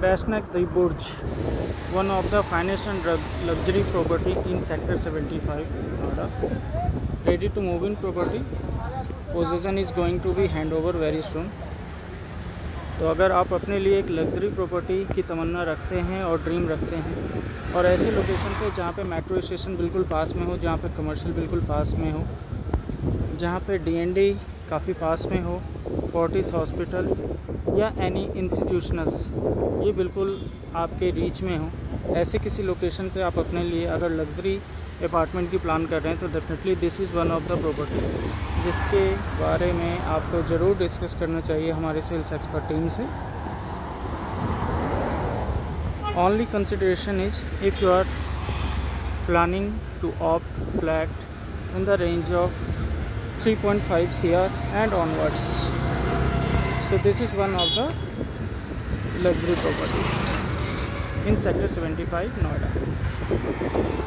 Dasnac Burj, one of the finest and luxury property in Sector 75, Noida. Ready to move in property. Possession is going to be hand over very soon. तो अगर आप अपने लिए एक luxury property की तमन्ना रखते हैं और ड्रीम रखते हैं और ऐसे लोकेशन पे जहाँ पे मेट्रो स्टेशन बिल्कुल पास में हो, जहाँ पे कमर्शियल बिल्कुल पास में हो, जहाँ पे D&D काफ़ी पास में हो, फोर्टिस हॉस्पिटल या एनी इंस्टीट्यूशनल्स ये बिल्कुल आपके रीच में हो, ऐसे किसी लोकेशन पे आप अपने लिए अगर लग्जरी अपार्टमेंट की प्लान कर रहे हैं तो definitely this is one of the property जिसके बारे में आपको ज़रूर डिस्कस करना चाहिए हमारे सेल्स एक्सपर्ट टीम से। Only consideration is if you are planning to opt flat in the range of 3.5 CR and onwards. So this is one of the luxury property in Sector 75, Noida.